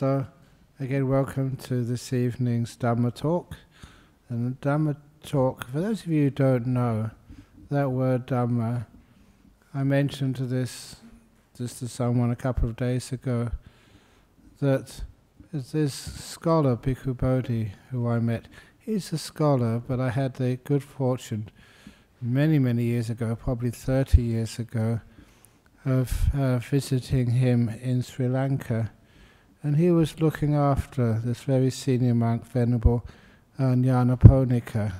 So, again, welcome to this evening's Dhamma talk. And the Dhamma talk, for those of you who don't know that word Dhamma, I mentioned this to someone a couple of days ago, that this scholar, Bhikkhu Bodhi, who I met, he's a scholar, but I had the good fortune many, many years ago, probably 30 years ago, of visiting him in Sri Lanka. And he was looking after this very senior monk, Venerable Nyanaponika,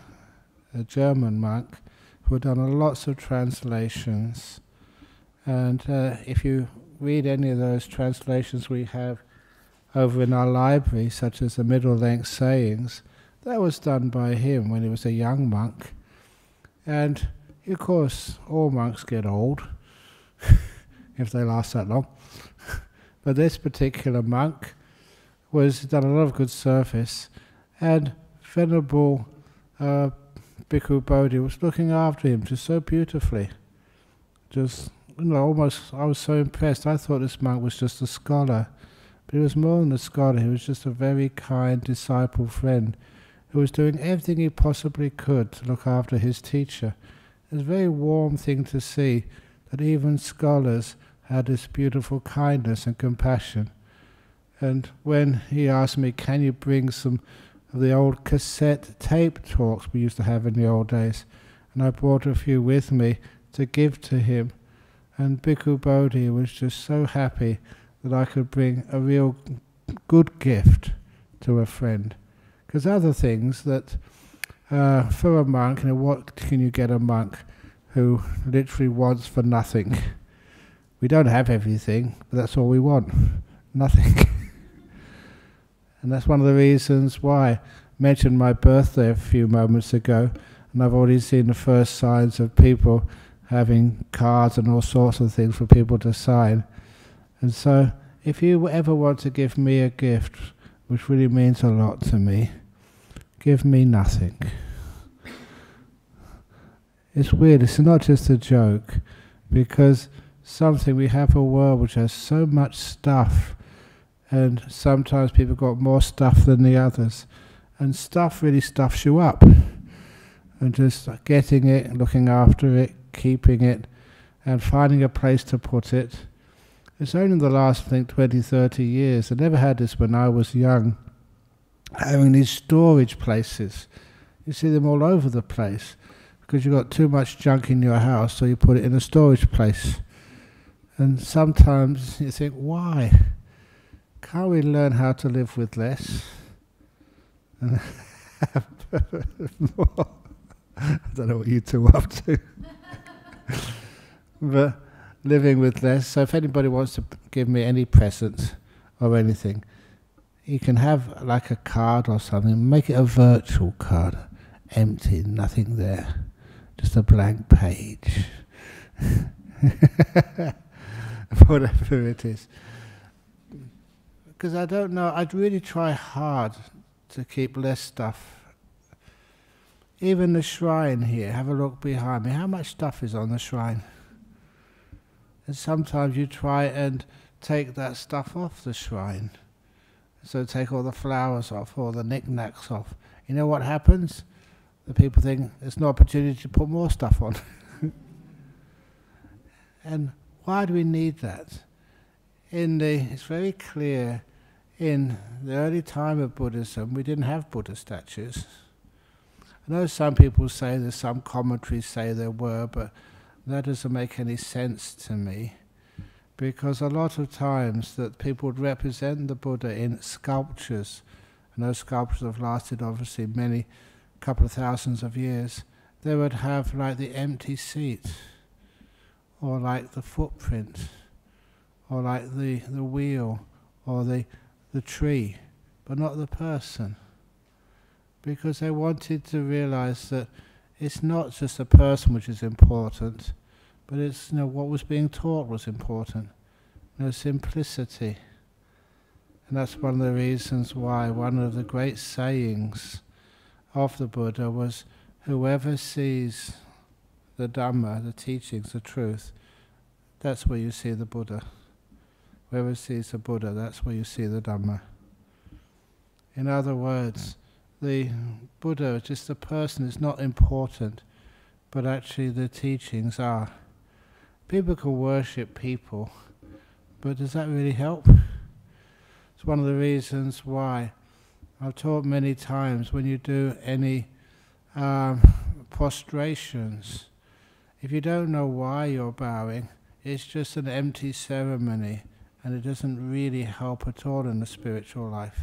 a German monk who had done lots of translations. And if you read any of those translations we have over in our library, such as the Middle-Length Sayings, that was done by him when he was a young monk. And of course, all monks get old, if they last that long. But this particular monk was done a lot of good service, and Venerable Bhikkhu Bodhi was looking after him just so beautifully. Just, you know, almost, I was so impressed. I thought this monk was just a scholar, but he was more than a scholar. He was just a very kind disciple friend who was doing everything he possibly could to look after his teacher. It was a very warm thing to see that even scholars had this beautiful kindness and compassion. And when he asked me, can you bring some of the old cassette tape talks we used to have in the old days? And I brought a few with me to give to him. And Bhikkhu Bodhi was just so happy that I could bring a real good gift to a friend. Because other things that, for a monk, you know, what can you get a monk who literally wants for nothing? We don't have everything, but that's all we want. Nothing. And that's one of the reasons why I mentioned my birthday a few moments ago, and I've already seen the first signs of people having cards and all sorts of things for people to sign. And so, if you ever want to give me a gift, which really means a lot to me, give me nothing. It's weird, it's not just a joke, because something, we have a world which has so much stuff, and sometimes people got more stuff than the others, and stuff really stuffs you up, and just getting it, looking after it, keeping it, and finding a place to put it. It's only in the last, I think, 20, 30 years, I never had this when I was young, having these storage places. You see them all over the place, because you've got too much junk in your house, so you put it in a storage place. And sometimes you think, why? Can't we learn how to live with less? And more? I don't know what you two are up to. But living with less, so if anybody wants to give me any presents or anything, you can have like a card or something, make it a virtual card, empty, nothing there, just a blank page. Whatever it is. Because I don't know, I'd really try hard to keep less stuff. Even the shrine here, have a look behind me, how much stuff is on the shrine? And sometimes you try and take that stuff off the shrine. So take all the flowers off, all the knickknacks off. You know what happens? The people think it's an opportunity to put more stuff on. And why do we need that? It's very clear, in the early time of Buddhism, we didn't have Buddha statues. I know some people say there's some commentaries say there were, but that doesn't make any sense to me, because a lot of times that people would represent the Buddha in sculptures, and those sculptures have lasted obviously many, couple of thousands of years. They would have like the empty seat, or like the footprint, or like the wheel, or the tree, but not the person. Because they wanted to realize that it's not just the person which is important, but it's, you know, what was being taught was important. You know, simplicity. And that's one of the reasons why one of the great sayings of the Buddha was, whoever sees the Dhamma, the teachings, the truth, that's where you see the Buddha. Whoever sees the Buddha, that's where you see the Dhamma. In other words, the Buddha is just a person, it's not important, but actually the teachings are. People can worship people, but does that really help? It's one of the reasons why I've taught many times when you do any prostrations, if you don't know why you're bowing, it's just an empty ceremony and it doesn't really help at all in the spiritual life.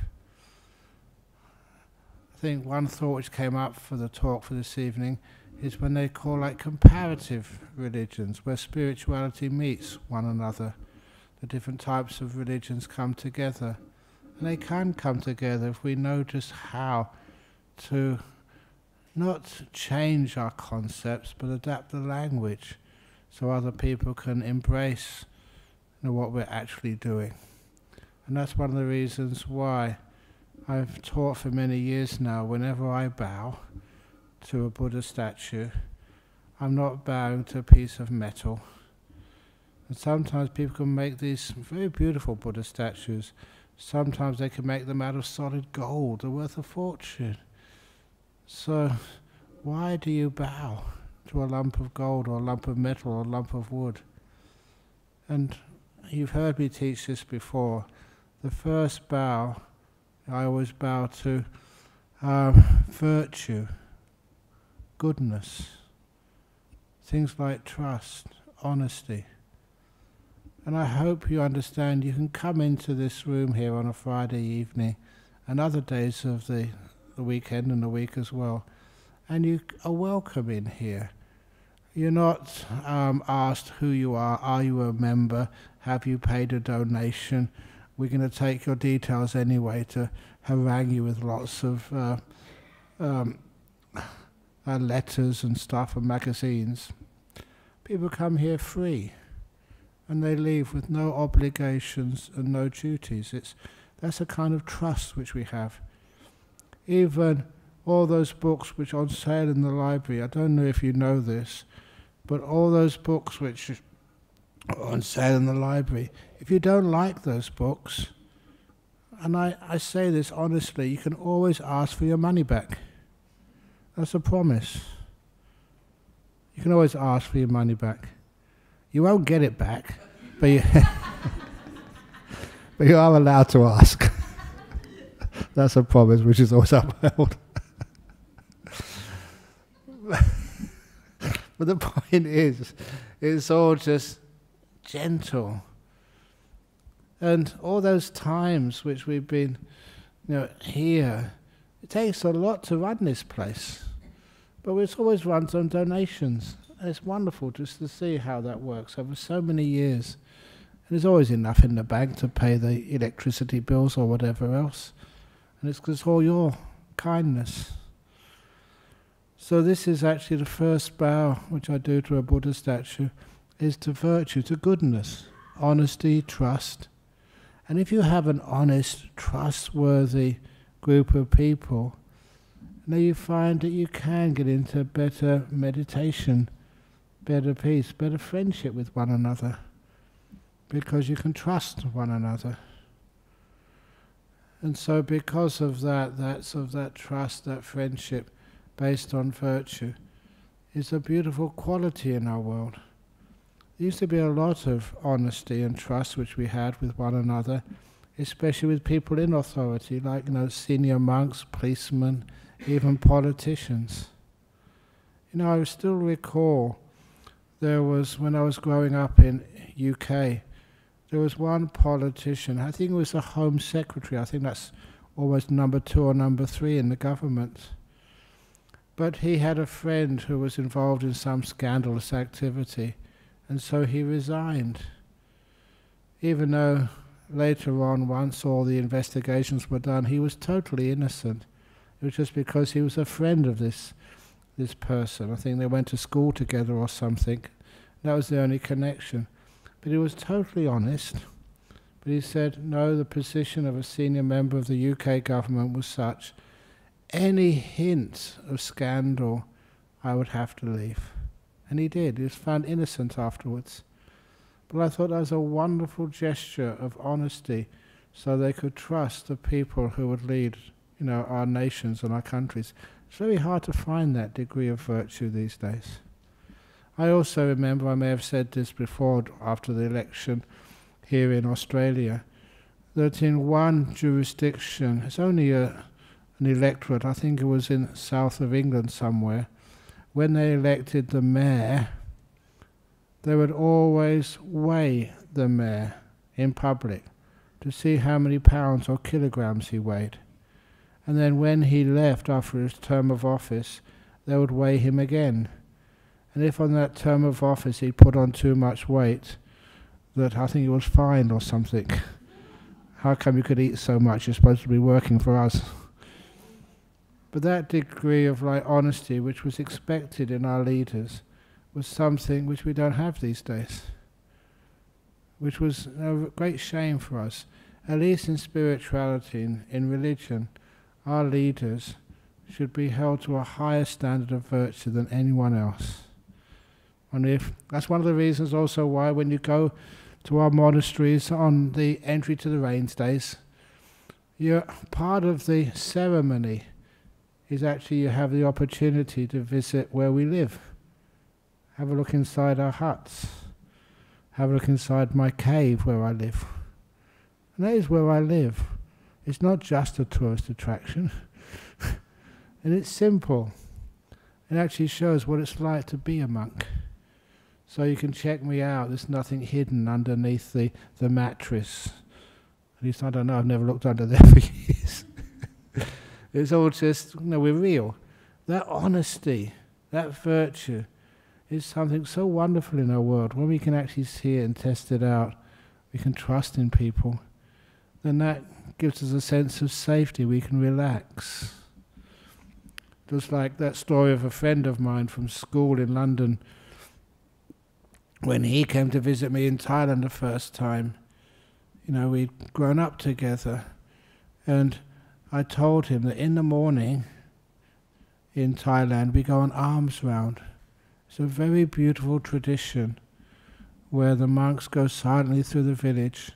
I think one thought which came up for the talk for this evening is when they call like comparative religions, where spirituality meets one another. The different types of religions come together. And they can come together if we know just how to not change our concepts, but adapt the language so other people can embrace, you know, what we're actually doing. And that's one of the reasons why I've taught for many years now, whenever I bow to a Buddha statue, I'm not bowing to a piece of metal. And sometimes people can make these very beautiful Buddha statues. Sometimes they can make them out of solid gold. They're worth a fortune. So why do you bow to a lump of gold or a lump of metal or a lump of wood? And you've heard me teach this before. The first bow, I always bow to virtue, goodness, things like trust, honesty. And I hope you understand you can come into this room here on a Friday evening and other days of the weekend and the week as well, and you are welcome in here. You're not asked who you are you a member, have you paid a donation, we're going to take your details anyway to harangue you with lots of letters and stuff and magazines. People come here free. And they leave with no obligations and no duties. That's a kind of trust which we have. Even all those books which are on sale in the library, I don't know if you know this, but all those books which are on sale in the library, if you don't like those books, and I say this honestly, you can always ask for your money back. That's a promise. You can always ask for your money back. You won't get it back, but you, but you are allowed to ask. That's a promise which is always upheld. But the point is, it's all just gentle. And all those times which we've been, you know, here, it takes a lot to run this place. But it's always run on donations. And it's wonderful just to see how that works over so many years. And there's always enough in the bank to pay the electricity bills or whatever else. And it's because all your kindness. So this is actually the first bow which I do to a Buddha statue, is to virtue, to goodness, honesty, trust. And if you have an honest, trustworthy group of people, now you find that you can get into better meditation, better peace, better friendship with one another, because you can trust one another. And so because of that, that trust, that friendship based on virtue, is a beautiful quality in our world. There used to be a lot of honesty and trust which we had with one another, especially with people in authority, like, you know, senior monks, policemen, even politicians. You know, I still recall there was, when I was growing up in UK, there was one politician, I think it was the Home Secretary, I think that's almost number 2 or number 3 in the government. But he had a friend who was involved in some scandalous activity, and so he resigned. Even though later on, once all the investigations were done, he was totally innocent. It was just because he was a friend of this person. I think they went to school together or something. That was the only connection. But he was totally honest. But he said, no, the position of a senior member of the UK government was such, any hint of scandal, I would have to leave. And he did. He was found innocent afterwards. But I thought that was a wonderful gesture of honesty, so they could trust the people who would lead, you know, our nations and our countries. It's very hard to find that degree of virtue these days. I also remember, I may have said this before, after the election here in Australia, that in one jurisdiction, it's only an electorate, I think it was in south of England somewhere, when they elected the mayor, they would always weigh the mayor in public to see how many pounds or kilograms he weighed. And then when he left after his term of office, they would weigh him again. And if on that term of office he put on too much weight, that I think he was fined or something. How come you could eat so much? You're supposed to be working for us. But that degree of honesty, which was expected in our leaders, was something which we don't have these days, which was a great shame for us. At least in spirituality, in religion, our leaders should be held to a higher standard of virtue than anyone else. And if that's one of the reasons also why when you go to our monasteries on the entry to the rains days, you're part of the ceremony is actually you have the opportunity to visit where we live. Have a look inside our huts. Have a look inside my cave where I live. And that is where I live. It's not just a tourist attraction. And it's simple. It actually shows what it's like to be a monk. So you can check me out, there's nothing hidden underneath the mattress. At least I don't know, I've never looked under there for years. It's all just, you know, we're real. That honesty, that virtue is something so wonderful in our world. When we can actually see it and test it out, we can trust in people, then that gives us a sense of safety, we can relax. Just like that story of a friend of mine from school in London, when he came to visit me in Thailand the first time, you know, we'd grown up together, and I told him that in the morning in Thailand we go on alms round. It's a very beautiful tradition where the monks go silently through the village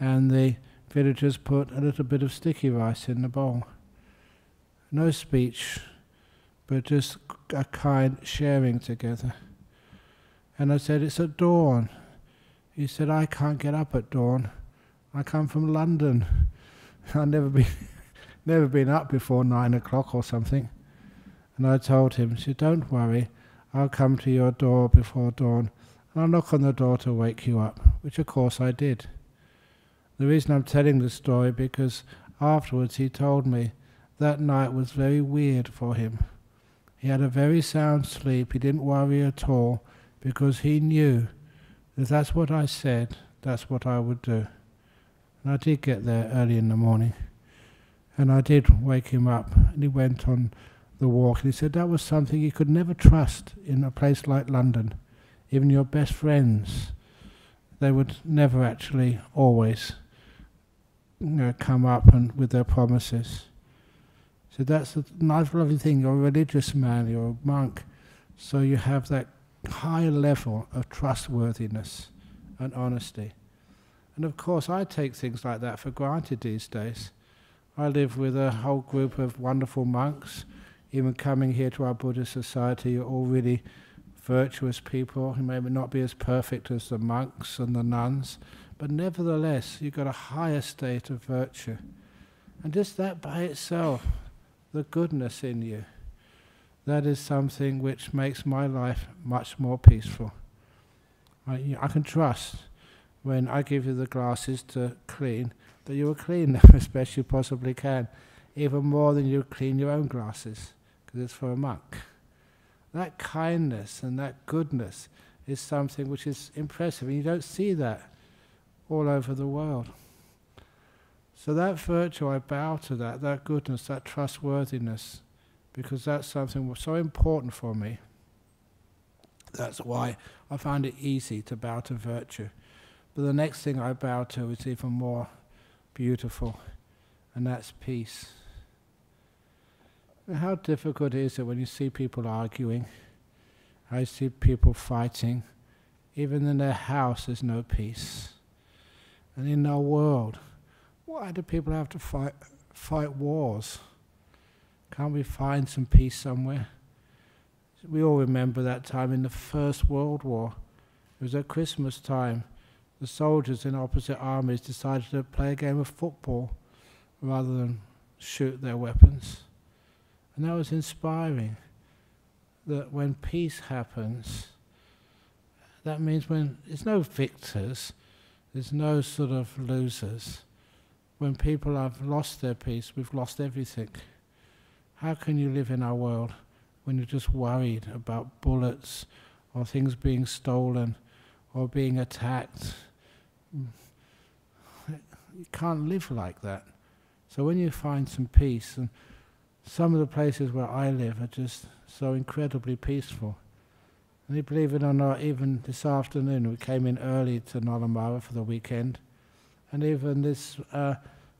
and the villagers put a little bit of sticky rice in the bowl. No speech, but just a kind sharing together. And I said, it's at dawn. He said, I can't get up at dawn. I come from London. I've never been up before 9 o'clock or something. And I told him, so don't worry, I'll come to your door before dawn, and I'll knock on the door to wake you up, which of course I did. The reason I'm telling this story because afterwards he told me that night was very weird for him. He had a very sound sleep, he didn't worry at all, because he knew that that's what I said, that's what I would do. And I did get there early in the morning, and I did wake him up, and he went on the walk, and he said that was something you could never trust in a place like London. Even your best friends, they would never actually always, you know, come up and with their promises. So that's a nice, lovely thing. You're a religious man, you're a monk, so you have that high level of trustworthiness and honesty. And of course I take things like that for granted these days. I live with a whole group of wonderful monks. Even coming here to our Buddhist Society, you're all really virtuous people who may not be as perfect as the monks and the nuns, but nevertheless you've got a higher state of virtue. And just that by itself, the goodness in you, that is something which makes my life much more peaceful. I can trust when I give you the glasses to clean that you will clean them as best you possibly can, even more than you clean your own glasses, because it's for a monk. That kindness and that goodness is something which is impressive, and you don't see that all over the world. So that virtue, I bow to that, that goodness, that trustworthiness, because that's something so important for me. That's why I find it easy to bow to virtue. But the next thing I bow to is even more beautiful, and that's peace. How difficult is it when you see people arguing, I see people fighting, Even in their house there's no peace. And in our world, why do people have to fight wars? Can't we find some peace somewhere? We all remember that time in the First World War. It was at Christmas time. The soldiers in opposite armies decided to play a game of football rather than shoot their weapons. And that was inspiring, that when peace happens, that means when there's no victors, there's no sort of losers. When people have lost their peace, we've lost everything. How can you live in our world when you're just worried about bullets or things being stolen or being attacked? You can't live like that. So when you find some peace, and some of the places where I live are just so incredibly peaceful. And believe it or not, even this afternoon, we came in early to Nollamara for the weekend, and even this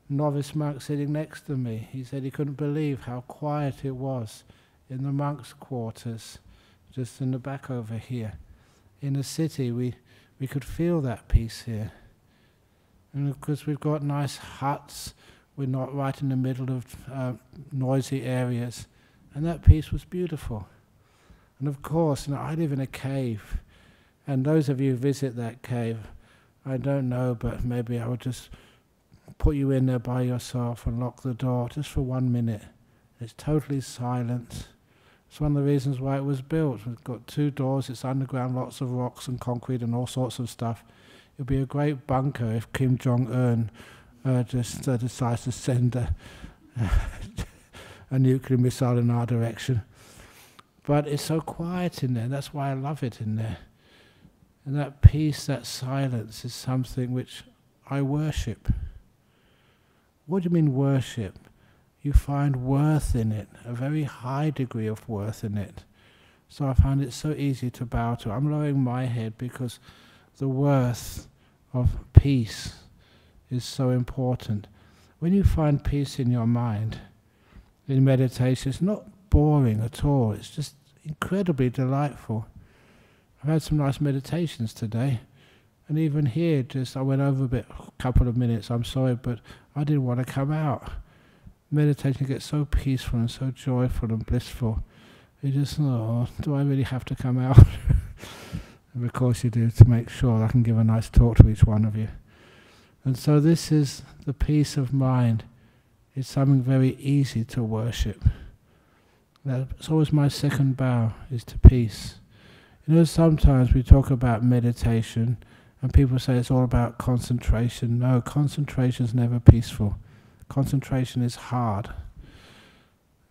novice monk sitting next to me, he said he couldn't believe how quiet it was in the monks' quarters, just in the back over here. In the city, we could feel that peace here. And of course, we've got nice huts. We're not right in the middle of noisy areas. And that peace was beautiful. And of course, you know, I live in a cave. And those of you who visit that cave, I don't know, but maybe I would just put you in there by yourself and lock the door just for 1 minute. It's totally silent. It's one of the reasons why it was built. We've got 2 doors, it's underground, lots of rocks and concrete and all sorts of stuff. It would be a great bunker if Kim Jong-un just decides to send a nuclear missile in our direction. But it's so quiet in there, that's why I love it in there. And that peace, that silence is something which I worship. What do you mean worship? You find worth in it, a very high degree of worth in it. So I find it so easy to bow to. I'm lowering my head because the worth of peace is so important. When you find peace in your mind, in meditation, it's not boring at all. It's just incredibly delightful. I've had some nice meditations today, and even here, just I went over a bit, a couple of minutes, I'm sorry, but I didn't want to come out. Meditation gets so peaceful and so joyful and blissful. You just, oh, do I really have to come out? And of course you do, to make sure I can give a nice talk to each one of you. And so this is the peace of mind. It's something very easy to worship. That's always my second bow, is to peace. You know, sometimes we talk about meditation and people say it's all about concentration. No, concentration's never peaceful. Concentration is hard.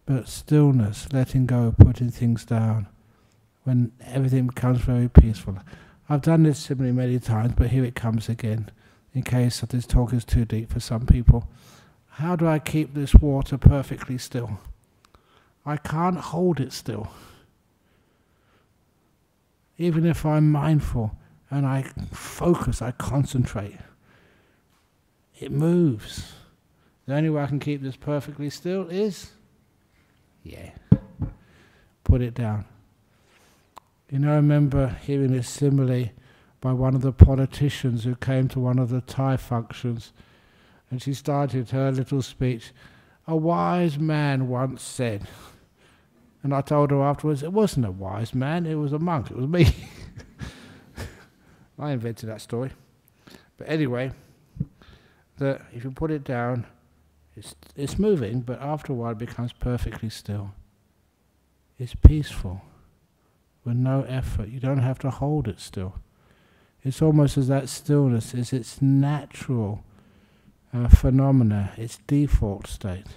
But stillness, letting go, putting things down, when everything becomes very peaceful. I've done this similarly many times, but here it comes again, in case this talk is too deep for some people. How do I keep this water perfectly still? I can't hold it still. Even if I'm mindful and I focus, I concentrate, it moves. The only way I can keep this perfectly still is, put it down. You know, I remember hearing this simile by one of the politicians who came to one of the Thai functions, and she started her little speech, "A wise man once said," and I told her afterwards, it wasn't a wise man, it was a monk, it was me. I invented that story. But anyway, that if you put it down, it's moving, but after a while it becomes perfectly still. It's peaceful, with no effort. You don't have to hold it still. It's almost as that stillness is its natural phenomena, its default state.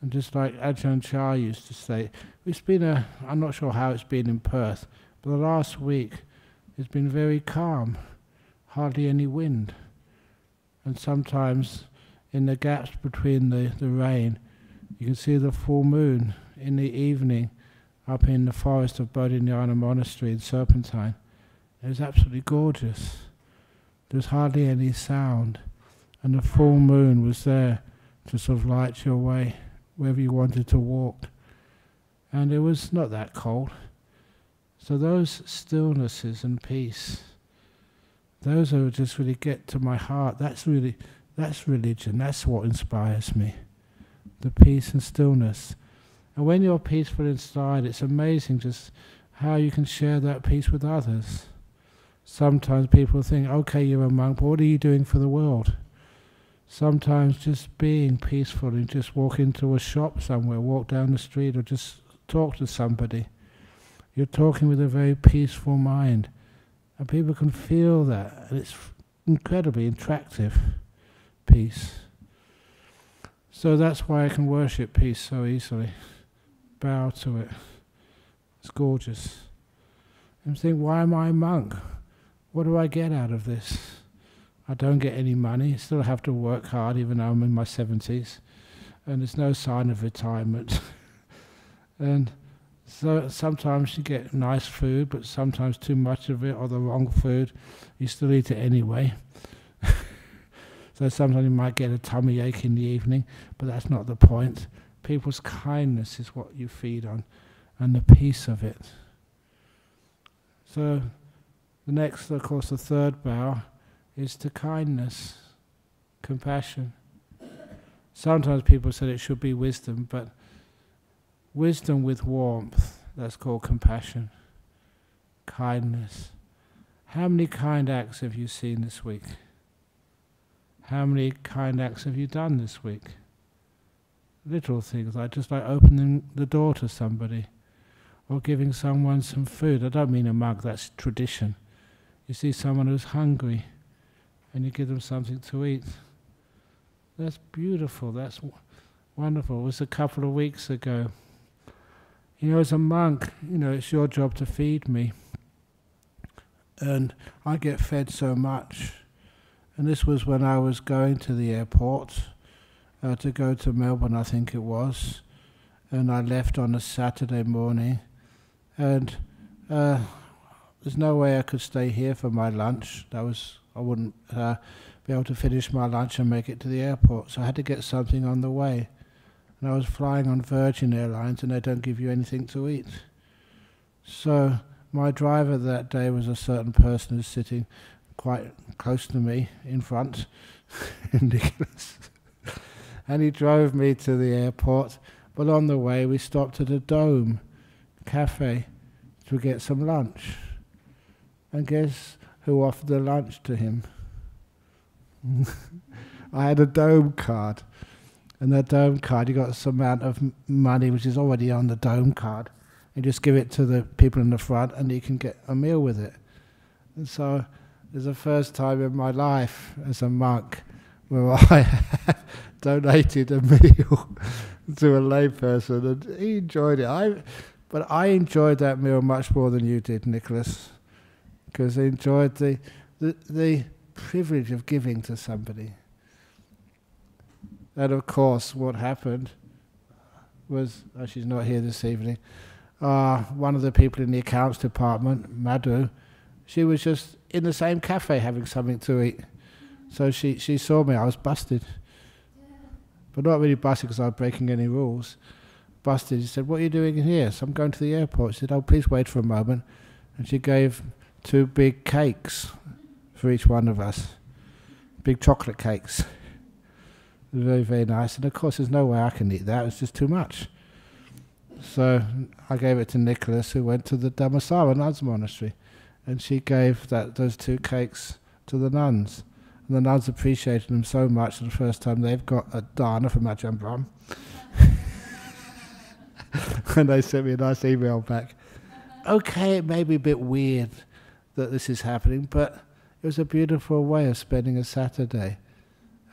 And just like Ajahn Chah used to say, it's been I'm not sure how it's been in Perth, but the last week it's been very calm, hardly any wind. And sometimes in the gaps between the rain, you can see the full moon in the evening up in the forest of Bodhinyana Monastery in Serpentine. It was absolutely gorgeous. There was hardly any sound, and the full moon was there to sort of light your way wherever you wanted to walk. And it was not that cold. So those stillnesses and peace, those are just really get to my heart. That's religion. That's what inspires me, the peace and stillness. And when you're peaceful inside, it's amazing just how you can share that peace with others. Sometimes people think, okay, you're a monk, but what are you doing for the world? Sometimes just being peaceful and just walk into a shop somewhere, walk down the street, or just talk to somebody. You're talking with a very peaceful mind. And people can feel that. And it's incredibly attractive, peace. So that's why I can worship peace so easily. Bow to it. It's gorgeous. I'm thinking, why am I a monk? What do I get out of this? I don't get any money, still have to work hard even though I'm in my 70s, and there's no sign of retirement. And so sometimes you get nice food, but sometimes too much of it or the wrong food. You still eat it anyway. So sometimes you might get a tummy ache in the evening, but that's not the point. People's kindness is what you feed on, and the peace of it. So the next, of course, the third bow, is to kindness, compassion. Sometimes people said it should be wisdom, but wisdom with warmth, that's called compassion, kindness. How many kind acts have you seen this week? How many kind acts have you done this week? Little things, like just like opening the door to somebody, or giving someone some food. I don't mean a mug, that's tradition. You see someone who's hungry, and you give them something to eat. That's beautiful, that's wonderful. It was a couple of weeks ago. You know, as a monk, you know, it's your job to feed me. And I get fed so much. And this was when I was going to the airport to go to Melbourne, I think it was. And I left on a Saturday morning. And there's no way I could stay here for my lunch. That was I wouldn't be able to finish my lunch and make it to the airport, so I had to get something on the way. And I was flying on Virgin Airlines, and they don't give you anything to eat. So my driver that day was a certain person who's sitting quite close to me in front, Nicholas, and he drove me to the airport. But on the way, we stopped at a Dome cafe to get some lunch, and guess who offered the lunch to him? I had a Dome card. And that Dome card, you got some amount of money which is already on the Dome card. You just give it to the people in the front and you can get a meal with it. And so it was the first time in my life as a monk where I donated a meal to a layperson, and he enjoyed it. But I enjoyed that meal much more than you did, Nicholas, because I enjoyed the privilege of giving to somebody. And of course, what happened was, oh, she's not here this evening, one of the people in the accounts department, Madhu, she was just in the same cafe having something to eat. So she saw me, I was busted. But not really busted because I was breaking any rules. Busted, she said, "What are you doing in here?" "So I'm going to the airport." She said, "Oh, please wait for a moment." And she gave 2 big cakes for each one of us, big chocolate cakes. Very, very nice. And of course, there's no way I can eat that. It's just too much. So I gave it to Nicholas, who went to the Dhammasara nuns monastery, and she gave those 2 cakes to the nuns. And the nuns appreciated them so much for the first time they've got a dana from Ajahn Brahm. And they sent me a nice email back. Okay, it may be a bit weird that this is happening, but it was a beautiful way of spending a Saturday,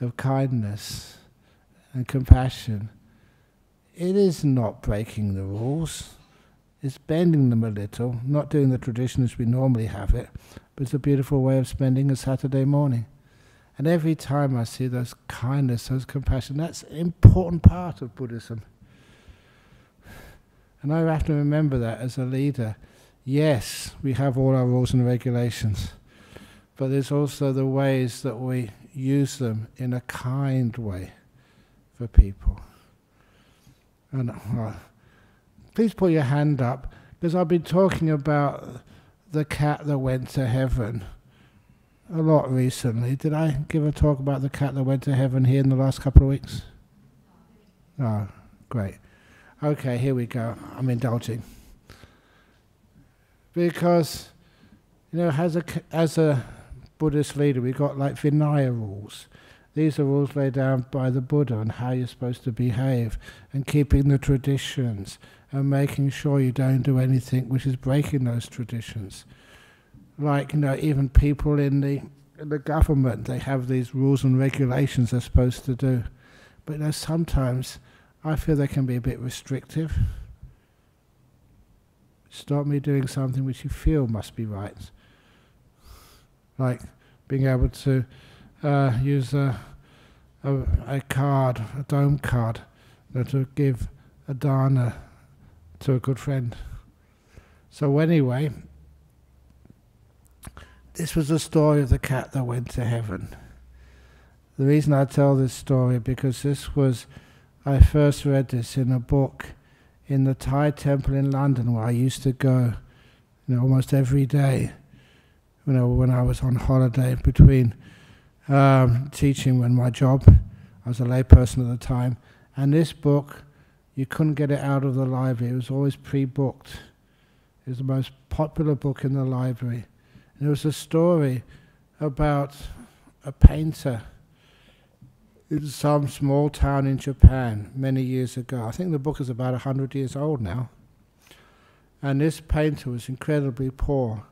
of kindness and compassion. It is not breaking the rules, it's bending them a little, not doing the tradition as we normally have it, but it's a beautiful way of spending a Saturday morning. And every time I see those kindness, those compassion, that's an important part of Buddhism. And I have to remember that as a leader. Yes, we have all our rules and regulations, but there's also the ways that we use them in a kind way for people. And please put your hand up because I've been talking about the cat that went to heaven a lot recently. Did I give a talk about the cat that went to heaven here in the last couple of weeks? Oh, great. Okay, here we go. I'm indulging. Because, you know, as a Buddhist leader, we've got like Vinaya rules. These are rules laid down by the Buddha on how you're supposed to behave, and keeping the traditions, and making sure you don't do anything which is breaking those traditions. Like, you know, even people in the government, they have these rules and regulations they're supposed to do. But, you know, sometimes I feel they can be a bit restrictive. Stop me doing something which you feel must be right. Like being able to use a card, a dome card, to give a dana to a good friend. So anyway, this was the story of the cat that went to heaven. The reason I tell this story, because this was, I first read this in a book in the Thai temple in London where I used to go, you know, almost every day, you know, when I was on holiday between teaching and my job. I was a layperson at the time, and this book, you couldn't get it out of the library. It was always pre-booked. It was the most popular book in the library. There was a story about a painter in some small town in Japan many years ago. I think the book is about 100 years old now. And this painter was incredibly poor.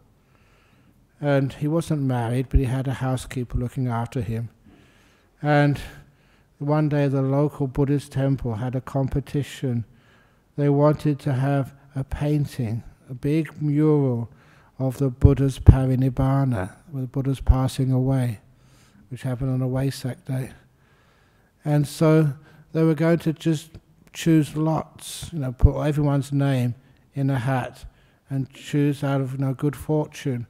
And he wasn't married, but he had a housekeeper looking after him. And one day the local Buddhist temple had a competition. They wanted to have a painting, a big mural, of the Buddha's Parinibbana, with the Buddha's passing away, which happened on a Vesak day. And so they were going to just choose lots, you know, put everyone's name in a hat and choose out of, you know, good fortune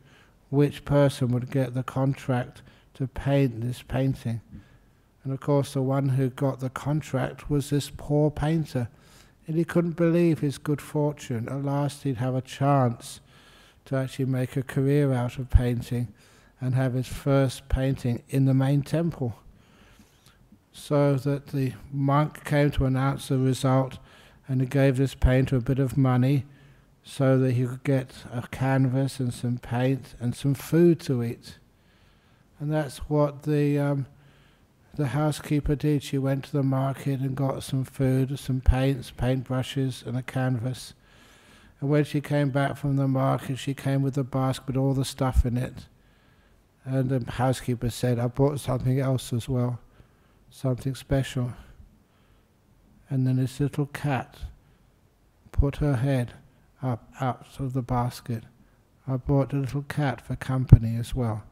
which person would get the contract to paint this painting. And of course the one who got the contract was this poor painter, and he couldn't believe his good fortune. At last he'd have a chance to actually make a career out of painting and have his first painting in the main temple. So that the monk came to announce the result, and he gave this painter a bit of money so that he could get a canvas and some paint and some food to eat. And that's what the housekeeper did. She went to the market and got some food, some paints, paintbrushes and a canvas. And when she came back from the market, she came with a basket with all the stuff in it. And the housekeeper said, "I bought something else as well, something special." And then this little cat put her head up out of the basket. "I bought a little cat for company as well,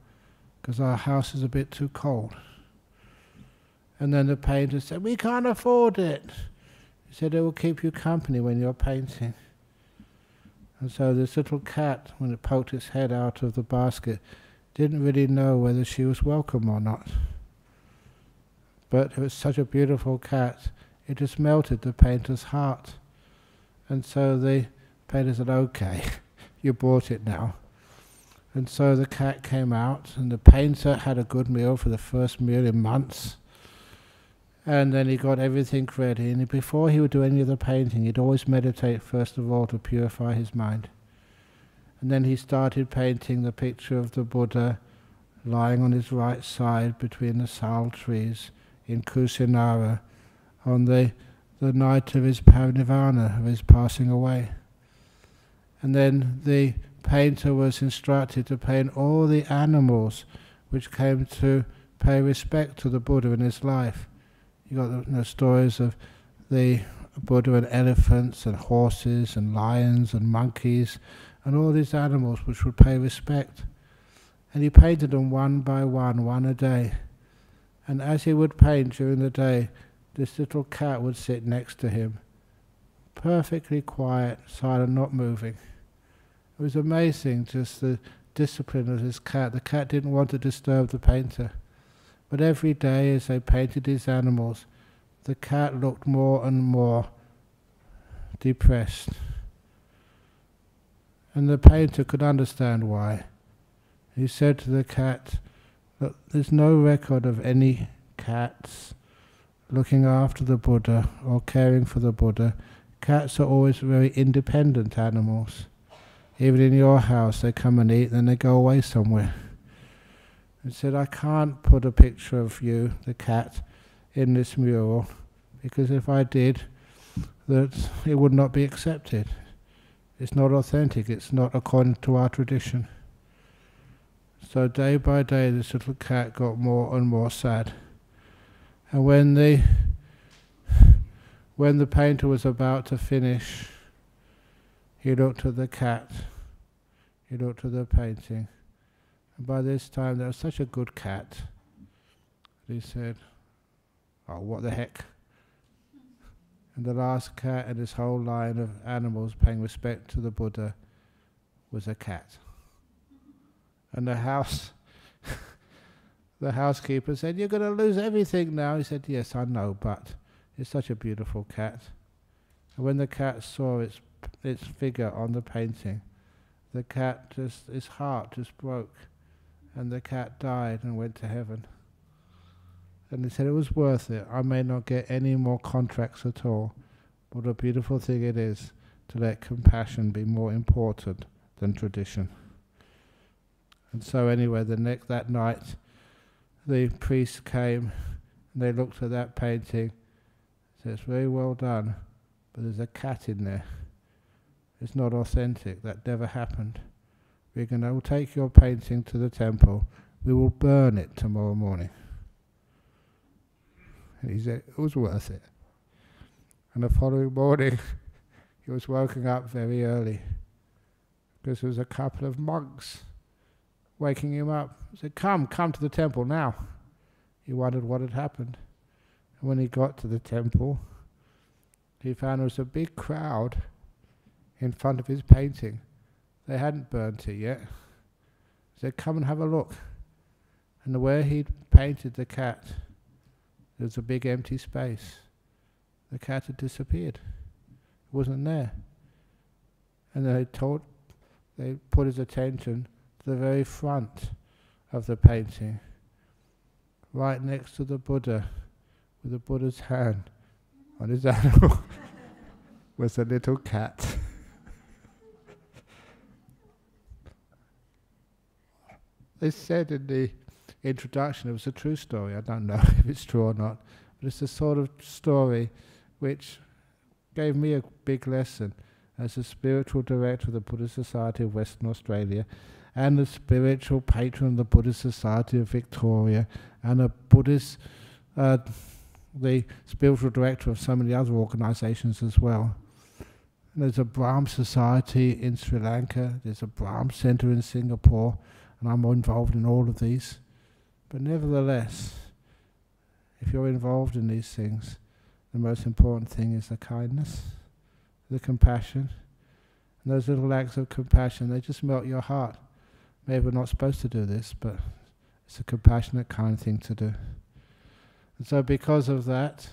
because our house is a bit too cold." And then the painter said, "We can't afford it." He said, "It will keep you company when you're painting." And so this little cat, when it poked its head out of the basket, didn't really know whether she was welcome or not. But it was such a beautiful cat, it just melted the painter's heart. And so the painter said, "Okay, you bought it now." And so the cat came out, and the painter had a good meal for the first meal in months. And then he got everything ready, and before he would do any of the painting, he'd always meditate first of all to purify his mind. And then he started painting the picture of the Buddha lying on his right side between the sal trees in Kusinara on the night of his Parinirvana, of his passing away. And then the painter was instructed to paint all the animals which came to pay respect to the Buddha in his life. You got the, you know, stories of the Buddha and elephants and horses and lions and monkeys and all these animals which would pay respect. And he painted them one by one, one a day. And as he would paint during the day, this little cat would sit next to him, perfectly quiet, silent, not moving. It was amazing, just the discipline of this cat. The cat didn't want to disturb the painter. But every day as they painted these animals, the cat looked more and more depressed. And the painter could understand why. He said to the cat, "Look, there's no record of any cats looking after the Buddha or caring for the Buddha. Cats are always very independent animals. Even in your house, they come and eat, then they go away somewhere." He said, "I can't put a picture of you, the cat, in this mural, because if I did, that it would not be accepted. It's not authentic, it's not according to our tradition." So day by day this little cat got more and more sad. And when the painter was about to finish, he looked at the cat, he looked at the painting, and by this time there was such a good cat that he said, "Oh, what the heck." And the last cat in this whole line of animals paying respect to the Buddha was a cat. And the housekeeper said, "You're going to lose everything now." He said, "Yes, I know, but it's such a beautiful cat." And when the cat saw its figure on the painting, the cat just, its heart just broke, and the cat died and went to heaven. And he said, "It was worth it. I may not get any more contracts at all. What a beautiful thing it is to let compassion be more important than tradition." And so anyway, that night, the priest came and they looked at that painting. He said, "It's very well done, but there's a cat in there. It's not authentic. That never happened. We're going to take your painting to the temple. We will burn it tomorrow morning." And he said, "It was worth it." And the following morning, he was woken up very early because there was a couple of monks waking him up. He said, come to the temple now." He wondered what had happened. And when he got to the temple, he found there was a big crowd in front of his painting. They hadn't burnt it yet. He said, "Come and have a look." And where he'd painted the cat, there was a big empty space. The cat had disappeared. It wasn't there. And they put his attention to the very front of the painting, right next to the Buddha, with the Buddha's hand on his animal, was a little cat. They said in the introduction, it was a true story, I don't know if it's true or not, but it's the sort of story which gave me a big lesson as the spiritual director of the Buddhist Society of Western Australia, and the spiritual patron of the Buddhist Society of Victoria, and the spiritual director of so many other organisations as well. And there's a Brahm Society in Sri Lanka, there's a Brahm Centre in Singapore, and I'm involved in all of these. But nevertheless, if you're involved in these things, the most important thing is the kindness, the compassion. And those little acts of compassion, they just melt your heart. Maybe we're not supposed to do this, but it's a compassionate, kind thing to do. And so because of that,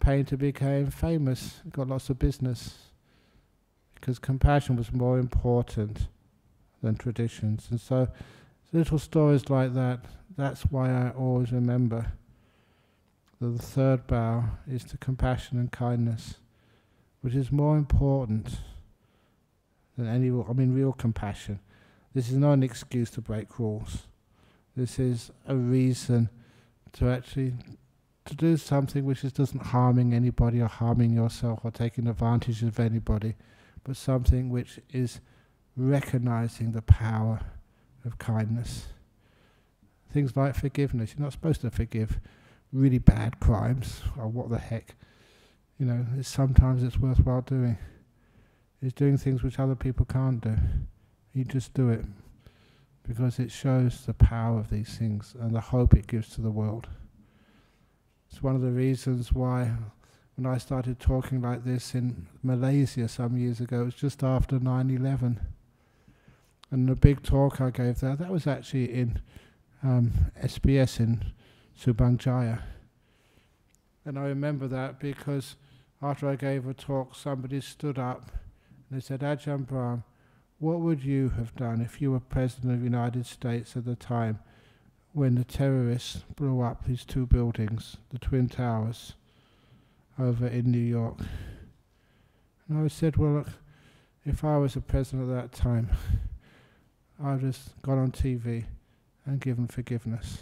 painter became famous, got lots of business, because compassion was more important than traditions. And so little stories like that, that's why I always remember that the third bow is to compassion and kindness, which is more important than real compassion. This is not an excuse to break rules. This is a reason to actually to do something which just isn't harming anybody or harming yourself or taking advantage of anybody, but something which is recognizing the power of kindness. Things like forgiveness. You're not supposed to forgive really bad crimes, or what the heck. You know, sometimes it's worthwhile doing. It's doing things which other people can't do. You just do it because it shows the power of these things and the hope it gives to the world. It's one of the reasons why when I started talking like this in Malaysia some years ago, it was just after 9/11. And the big talk I gave there, that was actually in SBS in Subang Jaya. And I remember that because after I gave a talk, somebody stood up And they said, Ajahn Brahm, what would you have done if you were President of the United States at the time when the terrorists blew up these two buildings, the Twin Towers, over in New York? And I said, well, look, if I was a president at that time, I'd just gone on TV and given forgiveness.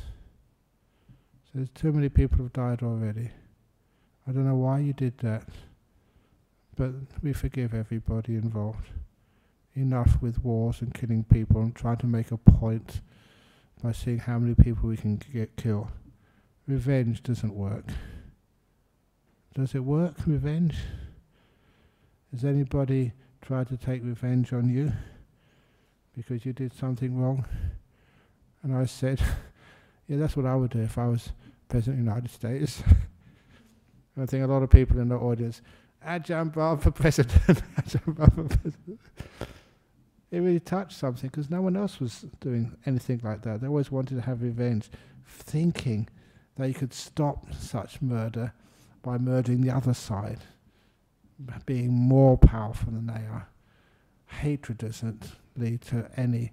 So there's too many people who have died already. I don't know why you did that, but we forgive everybody involved. Enough with wars and killing people and trying to make a point by seeing how many people we can get killed. Revenge doesn't work. Does it work, revenge? Has anybody tried to take revenge on you because you did something wrong? And I said, yeah, that's what I would do if I was President of the United States. I think a lot of people in the audience, Ajahn Brahm for president, Ajahn Brahm for president. It really touched something because no one else was doing anything like that. They always wanted to have revenge, thinking they could stop such murder by murdering the other side, being more powerful than they are. Hatred doesn't lead to any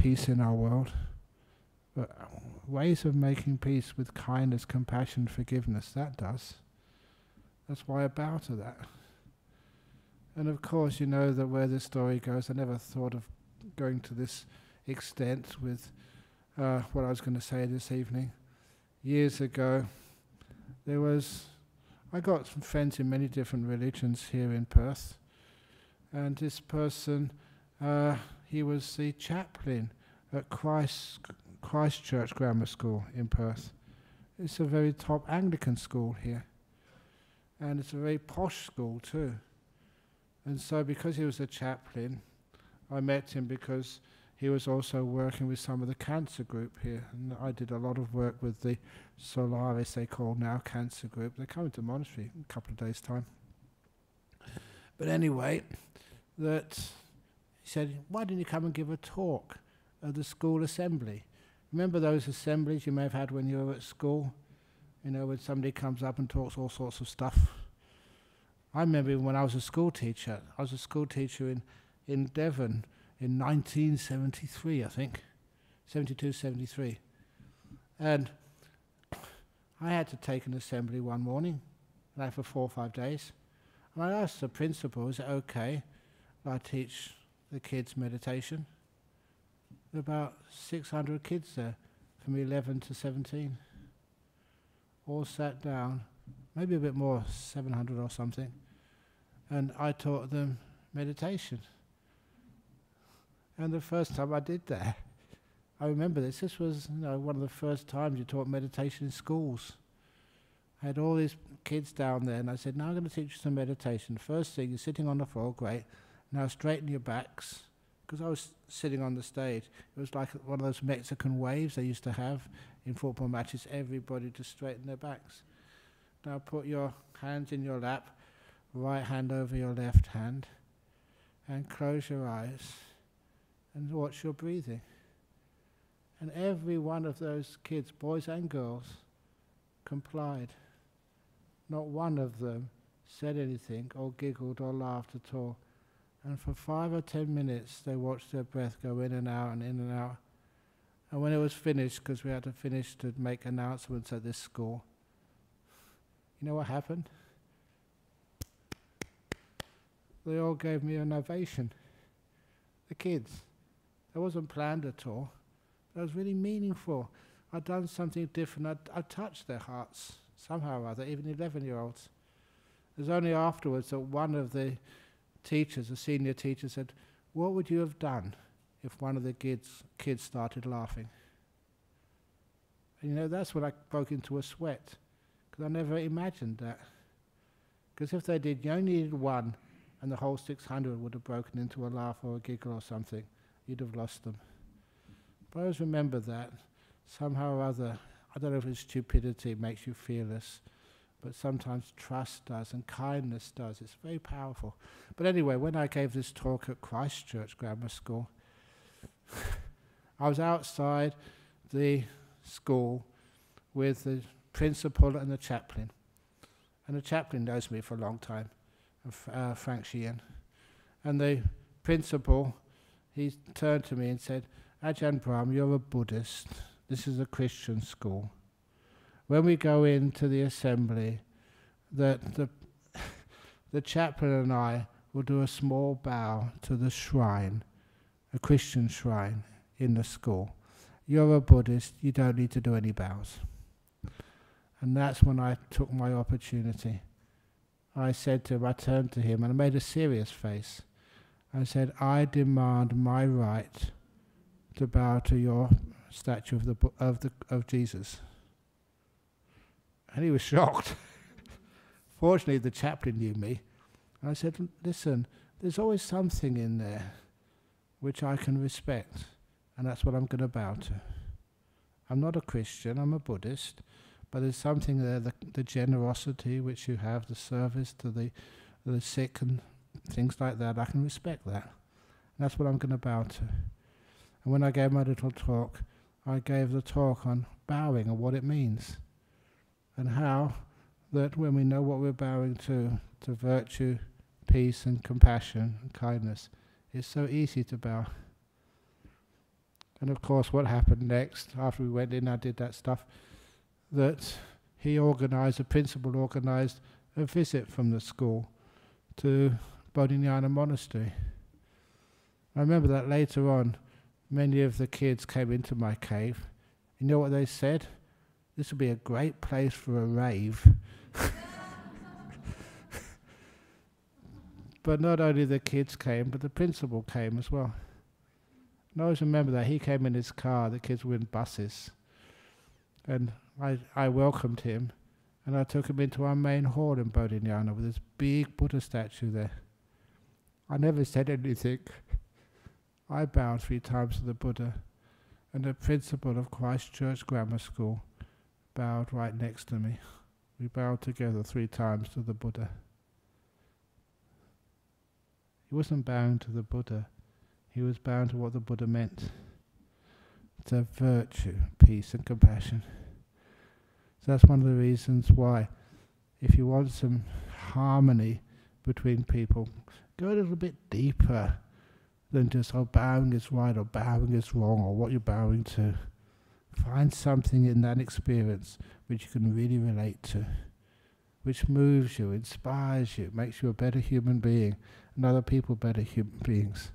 peace in our world. But ways of making peace with kindness, compassion, forgiveness, that does. That's why I bow to that. And of course, you know that where this story goes, I never thought of going to this extent with what I was going to say this evening. Years ago, there was, I got some friends in many different religions here in Perth, and this person, he was the chaplain at Christchurch Grammar School in Perth. It's a very top Anglican school here, and it's a very posh school too. And so because he was a chaplain, I met him because he was also working with some of the cancer group here. And I did a lot of work with the Solaris, they call now, cancer group. They're coming to the monastery in a couple of days' time. But anyway, that he said, why didn't you come and give a talk at the school assembly? Remember those assemblies you may have had when you were at school? You know, when somebody comes up and talks all sorts of stuff. I remember when I was a school teacher. I was a school teacher in Devon in 1973, I think, 72, 73. And I had to take an assembly one morning, like for 4 or 5 days. And I asked the principal, is it okay that I teach the kids meditation? There were about 600 kids there, from 11 to 17. All sat down, maybe a bit more, 700 or something. And I taught them meditation. And the first time I did that, I remember this. This was, you know, one of the first times you taught meditation in schools. I had all these kids down there, and I said, now I'm going to teach you some meditation. First thing, you're sitting on the floor, great. Now straighten your backs. Because I was sitting on the stage. It was like one of those Mexican waves they used to have in football matches, everybody to straighten their backs. Now put your hands in your lap, right hand over your left hand, and close your eyes and watch your breathing. And every one of those kids, boys and girls, complied. Not one of them said anything or giggled or laughed at all. And for 5 or 10 minutes they watched their breath go in and out and in and out. And when it was finished, because we had to finish to make announcements at this school, you know what happened? They all gave me an ovation. The kids. That wasn't planned at all. That was really meaningful. I'd done something different. I touched their hearts somehow or other, even 11-year-olds. It was only afterwards that one of the teachers, a senior teacher, said, what would you have done if one of the kids started laughing? And you know, that's when I broke into a sweat, because I never imagined that. Because if they did, you only needed one, and the whole 600 would have broken into a laugh or a giggle or something. You'd have lost them. But I always remember that, somehow or other. I don't know if it's stupidity makes you fearless, but sometimes trust does, and kindness does. It's very powerful. But anyway, when I gave this talk at Christchurch Grammar School, I was outside the school with the principal and the chaplain. And the chaplain knows me for a long time, Frank Sheehan. And the principal, he turned to me and said, "Ajahn Brahm, you're a Buddhist. This is a Christian school. When we go into the assembly, the chaplain and I will do a small bow to the shrine, a Christian shrine in the school. You're a Buddhist, you don't need to do any bows." And that's when I took my opportunity. I said to him, I turned to him and I made a serious face. I said, "I demand my right to bow to your statue of Jesus." And he was shocked. Fortunately, the chaplain knew me. And I said, "Listen, there's always something in there which I can respect, and that's what I'm going to bow to. I'm not a Christian, I'm a Buddhist, but there's something there, the generosity which you have, the service to the sick and things like that, I can respect that. And that's what I'm going to bow to." And when I gave my little talk, I gave the talk on bowing and what it means, and how that when we know what we're bowing to virtue, peace and compassion and kindness, it's so easy to bow. And of course what happened next, after we went in, I did that stuff, that he organised, the principal organised a visit from the school to Bodhinyana Monastery. I remember that later on, many of the kids came into my cave. You know what they said? "This would be a great place for a rave." But not only the kids came, but the principal came as well. And I always remember that. He came in his car, the kids were in buses. And I welcomed him, and I took him into our main hall in Bodhinyana with this big Buddha statue there. I never said anything. I bowed 3 times to the Buddha, and the principal of Christchurch Grammar School bowed right next to me. We bowed together 3 times to the Buddha. He wasn't bowing to the Buddha, he was bowing to what the Buddha meant. To virtue, peace and compassion. So that's one of the reasons why, if you want some harmony between people, go a little bit deeper than just, oh, bowing is right or bowing is wrong or what you're bowing to. Find something in that experience which you can really relate to, which moves you, inspires you, makes you a better human being, and other people better human beings.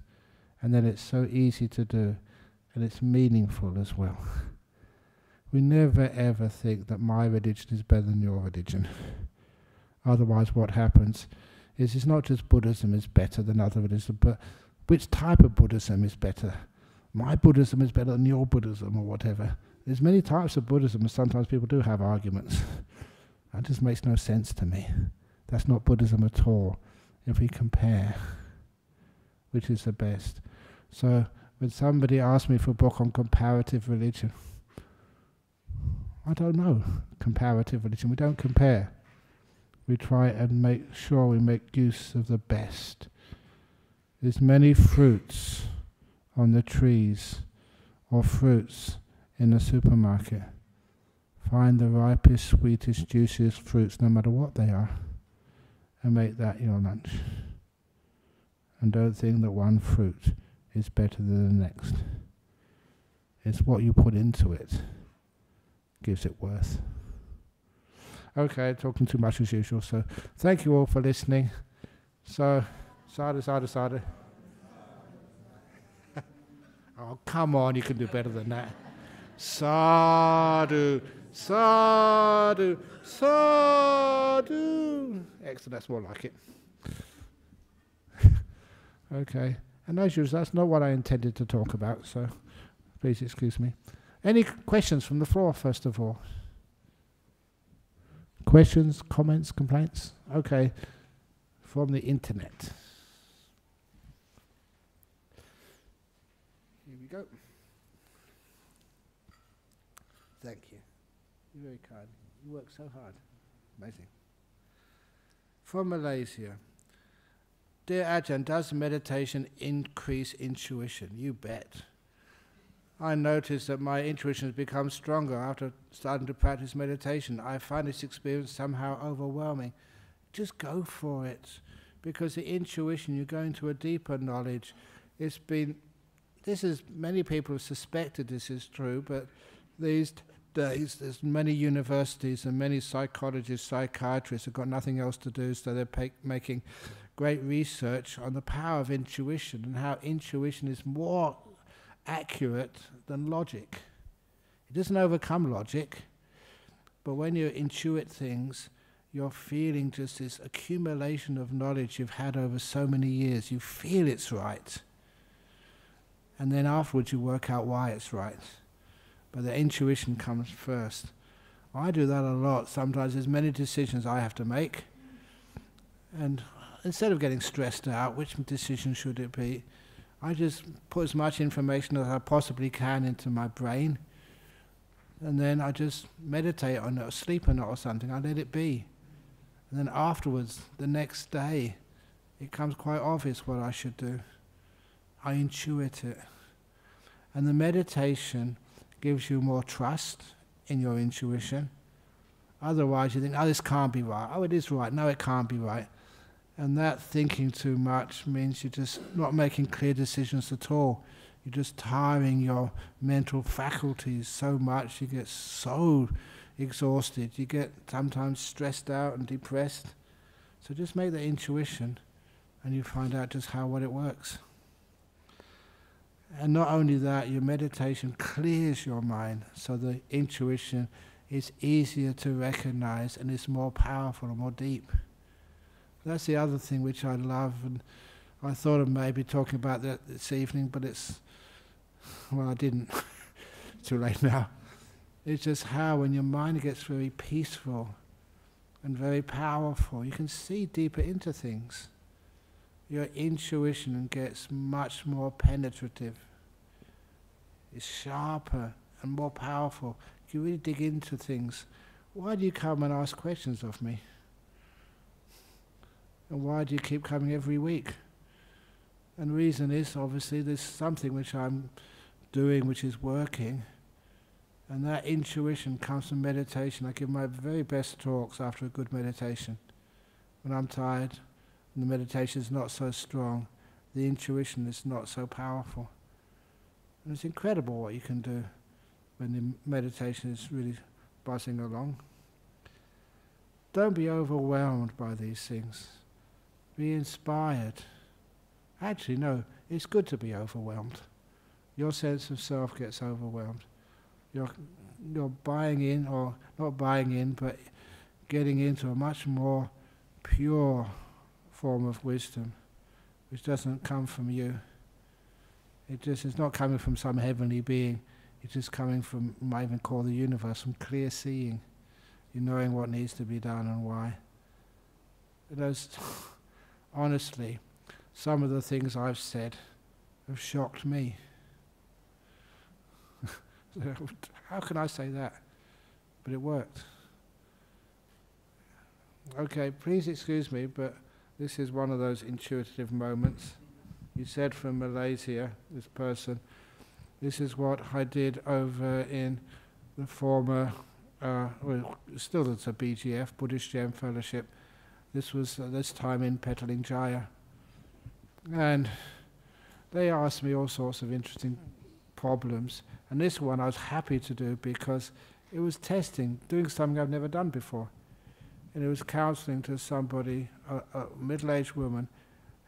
And then it's so easy to do, and it's meaningful as well. We never ever think that my religion is better than your religion. Otherwise what happens is it's not just Buddhism is better than other religions, but which type of Buddhism is better? My Buddhism is better than your Buddhism or whatever. There's many types of Buddhism, and sometimes people do have arguments. That just makes no sense to me. That's not Buddhism at all, if we compare which is the best. So when somebody asks me for a book on comparative religion, I don't know comparative religion. We don't compare. We try and make sure we make use of the best. There's many fruits on the trees or fruits in the supermarket. Find the ripest, sweetest, juiciest fruits, no matter what they are, and make that your lunch. And don't think that one fruit is better than the next. It's what you put into it gives it worth. Okay, talking too much as usual, so thank you all for listening. So, sada, sada, sada. Oh, come on, you can do better than that. Sadhu, sadhu, sadhu. Excellent, that's more like it. Okay, and as usual, that's not what I intended to talk about, so please excuse me. Any questions from the floor, first of all? Questions, comments, complaints? Okay, from the internet. Go. Thank you. You're very kind. You work so hard. Amazing. From Malaysia. Dear Ajahn, does meditation increase intuition? You bet. I noticed that my intuition has become stronger after starting to practice meditation. I find this experience somehow overwhelming. Just go for it. because the intuition, you go into a deeper knowledge. It's been, this is, many people have suspected this is true, but these days there's many universities and many psychologists, psychiatrists have got nothing else to do, so they're making great research on the power of intuition and how intuition is more accurate than logic. It doesn't overcome logic, but when you intuit things, you're feeling just this accumulation of knowledge you've had over so many years. You feel it's right. And then afterwards you work out why it's right. But the intuition comes first. I do that a lot. Sometimes there's many decisions I have to make. And instead of getting stressed out, which decision should it be, I just put as much information as I possibly can into my brain. And then I just meditate on it, or sleep on it or something. I let it be. And then afterwards, the next day, it becomes quite obvious what I should do. I intuit it. And the meditation gives you more trust in your intuition. Otherwise you think, oh, this can't be right. Oh, it is right. No, it can't be right. And that thinking too much means you're just not making clear decisions at all. You're just tiring your mental faculties so much, you get so exhausted, you get sometimes stressed out and depressed. So just make the intuition and you find out just how well it works. And not only that, your meditation clears your mind, so the intuition is easier to recognize and it's more powerful and more deep. That's the other thing which I love, and I thought of maybe talking about that this evening, but it's, well, I didn't. It's too late now. It's just how when your mind gets very peaceful and very powerful, you can see deeper into things. Your intuition gets much more penetrative. It's sharper and more powerful. You really dig into things. Why do you come and ask questions of me? And why do you keep coming every week? And the reason is, obviously, there's something which I'm doing which is working. And that intuition comes from meditation. I give my very best talks after a good meditation. When I'm tired and the meditation is not so strong, the intuition is not so powerful. And it's incredible what you can do when the meditation is really buzzing along. Don't be overwhelmed by these things. Be inspired. Actually, no, it's good to be overwhelmed. Your sense of self gets overwhelmed. You're buying in, or not buying in, but getting into a much more pure form of wisdom, which doesn't come from you. It just is not coming from some heavenly being. It's just coming from, you might even call the universe, from clear seeing. You're knowing what needs to be done and why. Honestly, some of the things I've said have shocked me. How can I say that? But it worked. Okay, please excuse me, but this is one of those intuitive moments. You said from Malaysia, this person, this is what I did over in the former, well, still it's a BGF, Buddhist Gem Fellowship. This was this time in Petaling Jaya. And they asked me all sorts of interesting problems, and this one I was happy to do because it was testing, doing something I've never done before. And it was counselling to somebody, a middle-aged woman,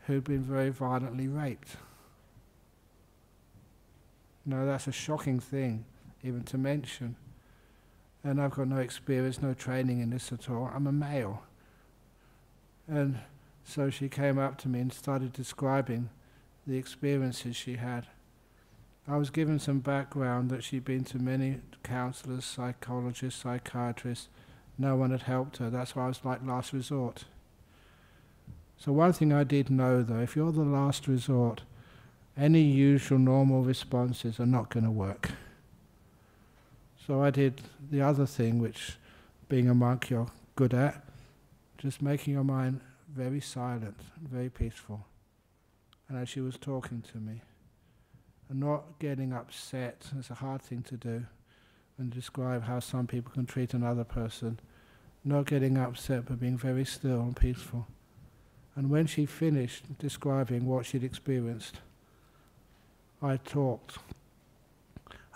who'd been very violently raped. Now that's a shocking thing even to mention. And I've got no experience, no training in this at all. I'm a male. And so she came up to me and started describing the experiences she had. I was given some background that she'd been to many counsellors, psychologists, psychiatrists. No one had helped her. That's why I was like last resort. So one thing I did know, though, if you're the last resort, any usual normal responses are not going to work. So I did the other thing which, being a monk, you're good at, just making your mind very silent, very peaceful. And as she was talking to me, and not getting upset, it's a hard thing to do, and describe how some people can treat another person, not getting upset but being very still and peaceful. and when she finished describing what she'd experienced, I talked,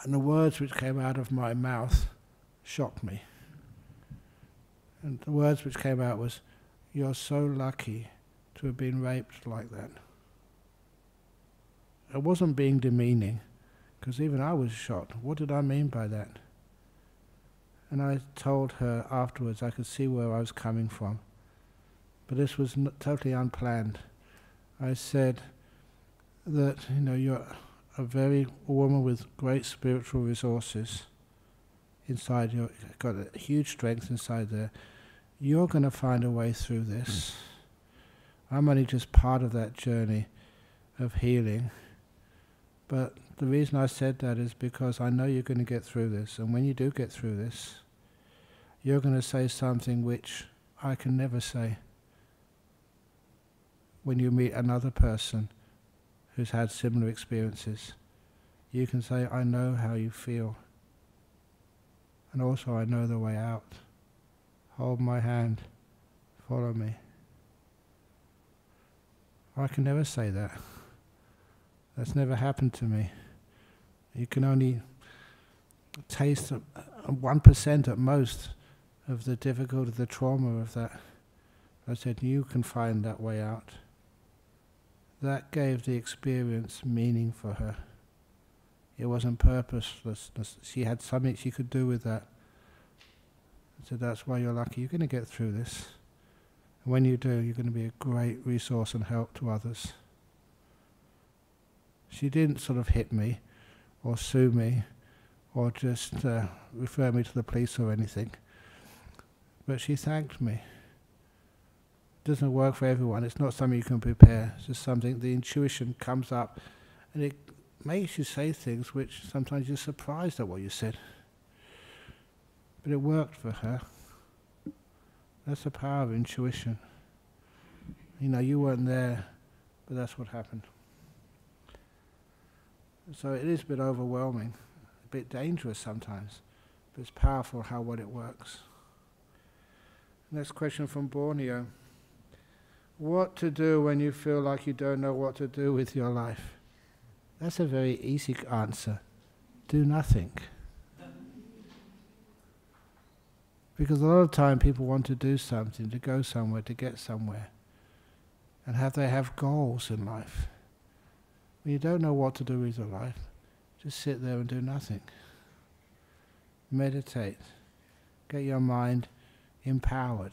and the words which came out of my mouth shocked me. And the words which came out was, "You're so lucky to have been raped like that." I wasn't being demeaning, because even I was shocked. What did I mean by that? And I told her afterwards I could see where I was coming from. But this was totally unplanned. I said that, you know, you're a woman with great spiritual resources inside you, got a huge strength inside there. You're going to find a way through this. I'm only just part of that journey of healing. But the reason I said that is because I know you're going to get through this, and when you do get through this, you're going to say something which I can never say when you meet another person who's had similar experiences. You can say, "I know how you feel, and also I know the way out. Hold my hand, follow me." I can never say that. That's never happened to me. You can only taste 1% at most of the difficulty, the trauma of that. I said, "You can find that way out." That gave the experience meaning for her. It wasn't purposeless. She had something she could do with that. I said, "That's why you're lucky. You're going to get through this. And when you do, you're going to be a great resource and help to others." She didn't sort of hit me, or sue me, or just refer me to the police or anything. But she thanked me. It doesn't work for everyone. It's not something you can prepare. It's just something, the intuition comes up, and it makes you say things which sometimes you're surprised at what you said. But it worked for her. That's the power of intuition. You know, you weren't there, but that's what happened. So it is a bit overwhelming, a bit dangerous sometimes, but it's powerful how well it works. Next question from Borneo. What to do when you feel like you don't know what to do with your life? That's a very easy answer. Do nothing. Because a lot of time people want to do something, to go somewhere, to get somewhere, and they have goals in life. You don't know what to do with your life, just sit there and do nothing. Meditate. Get your mind empowered.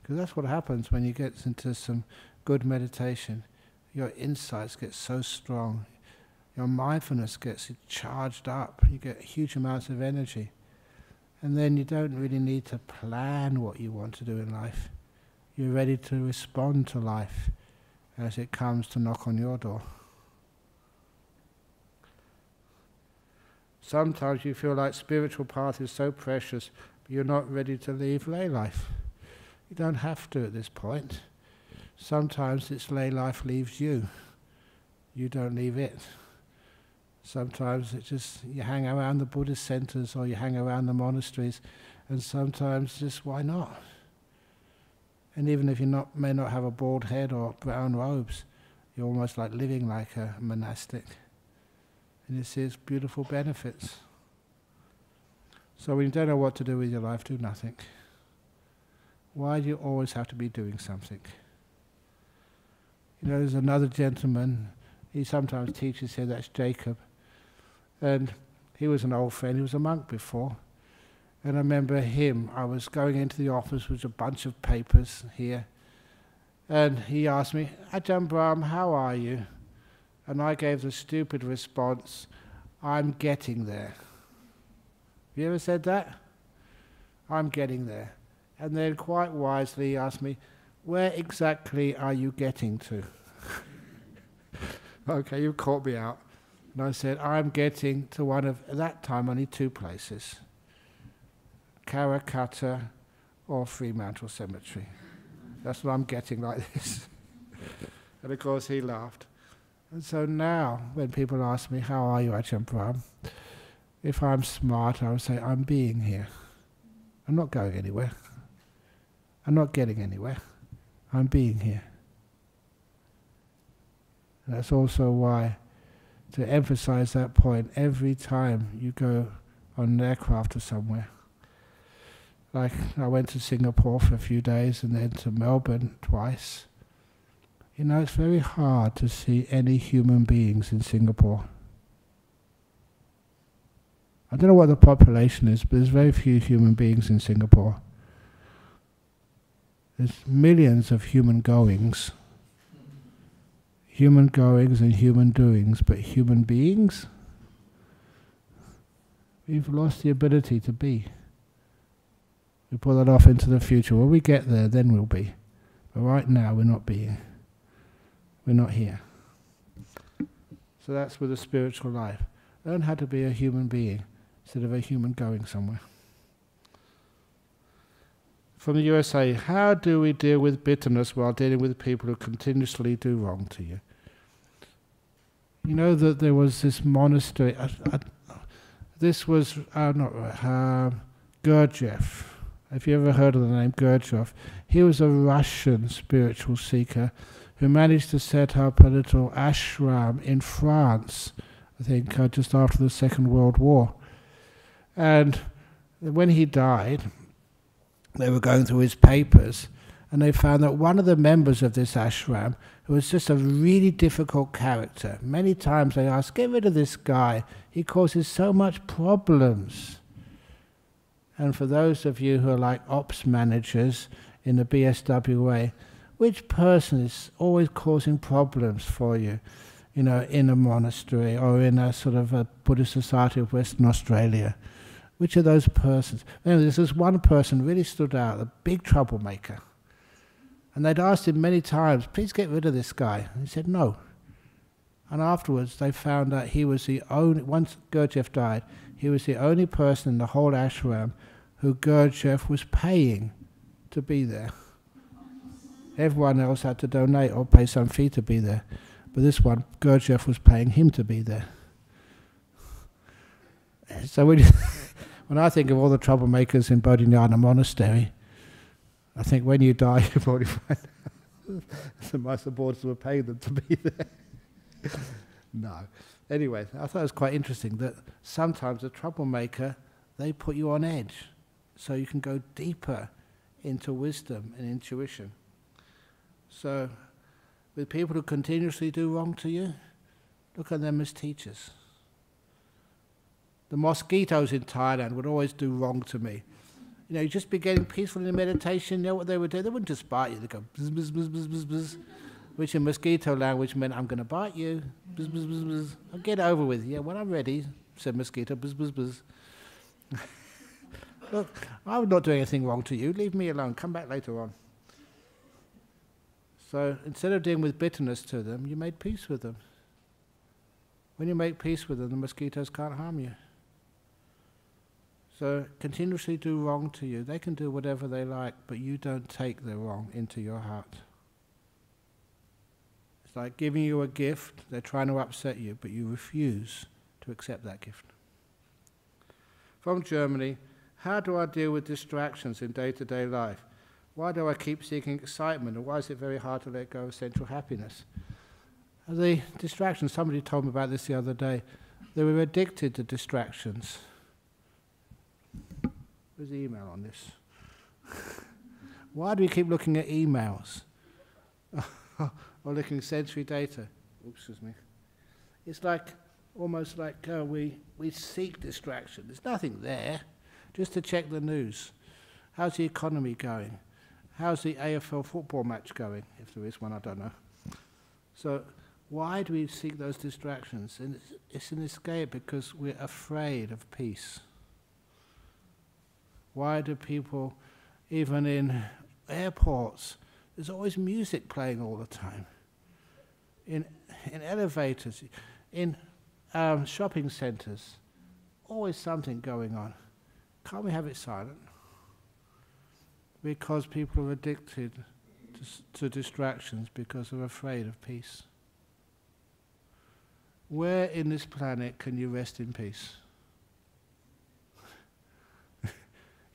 Because that's what happens when you get into some good meditation. Your insights get so strong. Your mindfulness gets charged up. You get huge amounts of energy. And then you don't really need to plan what you want to do in life. You're ready to respond to life as it comes to knock on your door. Sometimes you feel like spiritual path is so precious, but you're not ready to leave lay life. You don't have to at this point. Sometimes it's lay life leaves you. You don't leave it. Sometimes it's just you hang around the Buddhist centres or you hang around the monasteries, and sometimes just why not? And even if you may not have a bald head or brown robes, you're almost like living like a monastic. And you see its beautiful benefits. So when you don't know what to do with your life, do nothing. Why do you always have to be doing something? You know, there's another gentleman, he sometimes teaches here, that's Jacob. And he was an old friend, he was a monk before. And I remember him, I was going into the office with a bunch of papers here, and he asked me, "Ajahn Brahm, how are you?" And I gave the stupid response, "I'm getting there." Have you ever said that? "I'm getting there." And then quite wisely he asked me, "Where exactly are you getting to?" Okay, you caught me out. And I said, "I'm getting to one of, at that time, only two places. Karakatta or Fremantle Cemetery." That's what I'm getting like this. And of course he laughed. And so now when people ask me, "How are you, Ajahn Brahm?" if I'm smart, I would say, "I'm being here. I'm not going anywhere. I'm not getting anywhere. I'm being here. And that's also why, to emphasize that point, every time you go on an aircraft or somewhere, like I went to Singapore for a few days and then to Melbourne twice, you know, it's very hard to see any human beings in Singapore. I don't know what the population is, but there's very few human beings in Singapore. There's millions of human goings and human doings, but human beings, we've lost the ability to be. We pull that off into the future. When we get there, then we'll be. But right now, we're not being. We're not here. So that's with a spiritual life. Learn how to be a human being instead of a human going somewhere. From the USA, how do we deal with bitterness while dealing with people who continuously do wrong to you? You know that there was this monastery, this was Gurdjieff. Have you ever heard of the name Gurdjieff? He was a Russian spiritual seeker who managed to set up a little ashram in France, I think just after the Second World War. And when he died, they were going through his papers, and they found that one of the members of this ashram, who was just a really difficult character, many times they asked, get rid of this guy, he causes so much problems. And for those of you who are like ops managers in the BSWA, which person is always causing problems for you, you know, in a monastery or in a sort of a Buddhist Society of Western Australia? Which of those persons? Remember, this one person really stood out, a big troublemaker. And they'd asked him many times, please get rid of this guy. And he said, no. And afterwards, they found out he was the only, once Gurdjieff died, he was the only person in the whole ashram who Gurdjieff was paying to be there. Everyone else had to donate or pay some fee to be there. But this one, Gurdjieff was paying him to be there. So when when I think of all the troublemakers in Bodhinyana Monastery, I think when you die, you probably find out that my supporters were paying them to be there. No. Anyway, I thought it was quite interesting that sometimes a troublemaker, they put you on edge so you can go deeper into wisdom and intuition. So with people who continuously do wrong to you, look at them as teachers. The mosquitoes in Thailand would always do wrong to me. You know, you just be getting peaceful in the meditation, you know what they would do? They wouldn't just bite you, they'd go bzz, bzz, bzz, bzz, bzz, bzz, which in mosquito language meant, I'm going to bite you, bzz, bzz, bzz, bzz. I'll get over with you. Yeah, when I'm ready, said mosquito, bzz, bzz, bzz. Look, I'm not doing anything wrong to you, leave me alone, come back later on. So instead of dealing with bitterness to them, you made peace with them. When you make peace with them, the mosquitoes can't harm you. So continuously do wrong to you. They can do whatever they like, but you don't take their wrong into your heart. It's like giving you a gift, they're trying to upset you, but you refuse to accept that gift. From Germany, how do I deal with distractions in day-to-day life? Why do I keep seeking excitement, and why is it very hard to let go of central happiness? The distractions, somebody told me about this the other day, they were addicted to distractions. There's an email on this. Why do we keep looking at emails? Or looking at sensory data? Oops, excuse me. It's like, almost like we seek distraction. There's nothing there. Just to check the news. How's the economy going? How's the AFL football match going? If there is one, I don't know. So why do we seek those distractions? And it's an escape because we're afraid of peace. Why do people, even in airports, there's always music playing all the time? In elevators, in shopping centres, always something going on. Can't we have it silent? Because people are addicted to distractions because they're afraid of peace. Where in this planet can you rest in peace?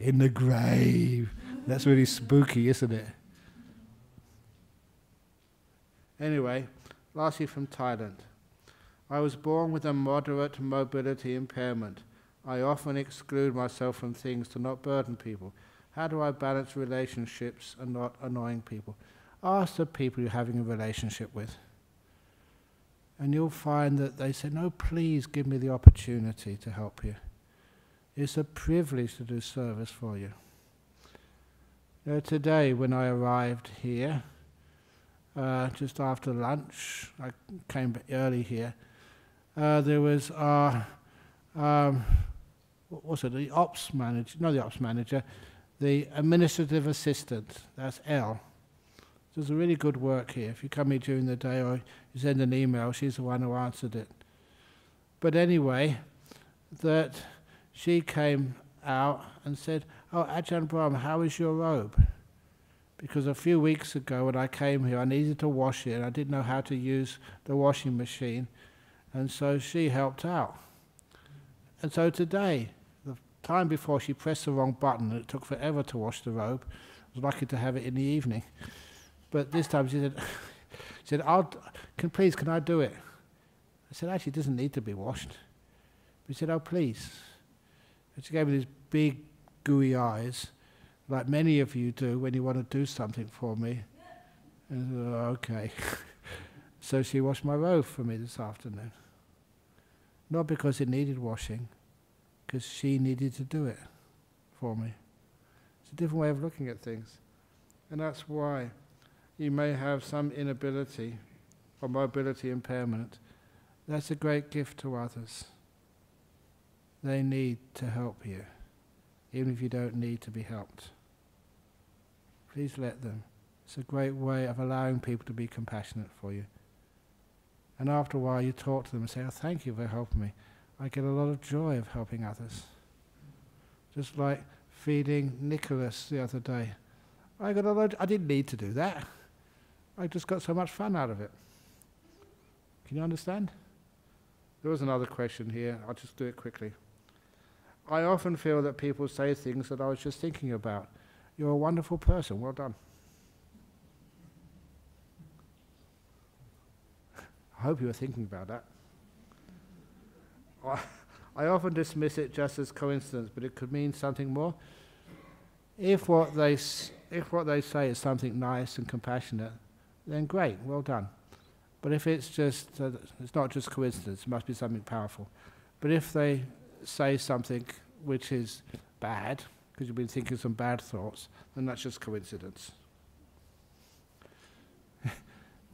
In the grave. That's really spooky, isn't it? Anyway, lastly from Thailand. I was born with a moderate mobility impairment. I often exclude myself from things to not burden people. How do I balance relationships and not annoying people? Ask the people you're having a relationship with. And you'll find that they say, no, please give me the opportunity to help you. It's a privilege to do service for you. Now, today, when I arrived here, just after lunch, I came early here, there was our, what was it, the ops manager, not the ops manager, the administrative assistant, that's Elle. Does a really good work here. If you come here during the day or you send an email, she's the one who answered it. But anyway, that she came out and said, oh, Ajahn Brahm, how is your robe? Because a few weeks ago when I came here, I needed to wash it and I didn't know how to use the washing machine. And so she helped out. And so today, the time before she pressed the wrong button, and it took forever to wash the robe. I was lucky to have it in the evening. But this time she said, please, can I do it? I said, actually, it doesn't need to be washed. But she said, oh, please. And she gave me these big, gooey eyes, like many of you do when you want to do something for me. And I said, oh, okay. So she washed my robe for me this afternoon. Not because it needed washing, because she needed to do it for me. It's a different way of looking at things. And that's why you may have some inability or mobility impairment. That's a great gift to others. They need to help you, even if you don't need to be helped. Please let them. It's a great way of allowing people to be compassionate for you. And after a while you talk to them and say, oh, thank you for helping me. I get a lot of joy of helping others. Just like feeding Nicholas the other day. I got a lot I didn't need to do that. I just got so much fun out of it. Can you understand? There was another question here. I'll just do it quickly. I often feel that people say things that I was just thinking about. You're a wonderful person. Well done. I hope you were thinking about that. I often dismiss it just as coincidence, but it could mean something more. If what they say is something nice and compassionate, then great, well done. But if it's just, it's not just coincidence, it must be something powerful. But if they say something which is bad, because you've been thinking some bad thoughts, then that's just coincidence.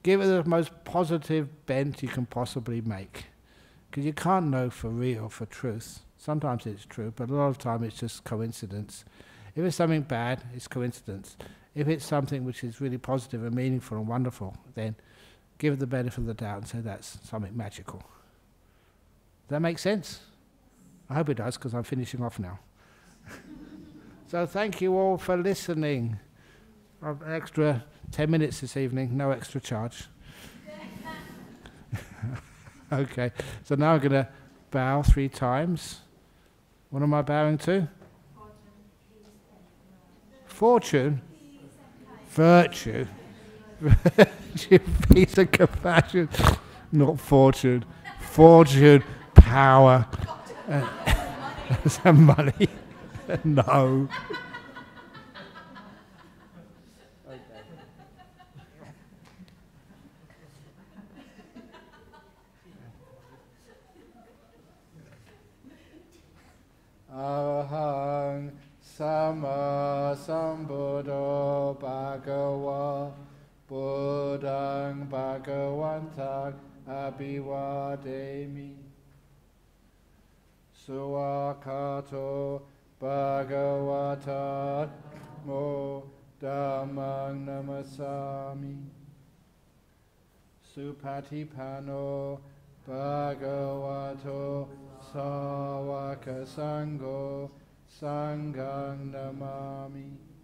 Give it the most positive bent you can possibly make. Because you can't know for real, for truth. Sometimes it's true, but a lot of time it's just coincidence. If it's something bad, it's coincidence. If it's something which is really positive and meaningful and wonderful, then give it the benefit of the doubt and say that's something magical. Does that make sense? I hope it does, because I'm finishing off now. So thank you all for listening. I've an extra 10 minutes this evening, no extra charge. Okay, so now I'm going to bow 3 times. What am I bowing to? Fortune, virtue, virtue, peace and compassion, not fortune, fortune, power, and money, no. Ahang. Sama Sambuddho Bhagawa Buddhang Bhagavantang Abhivademi Suakato Bhagavata Mo Dhammang Namasami Supatipano Bhagavato Sawaka Sangho Sangham Namami.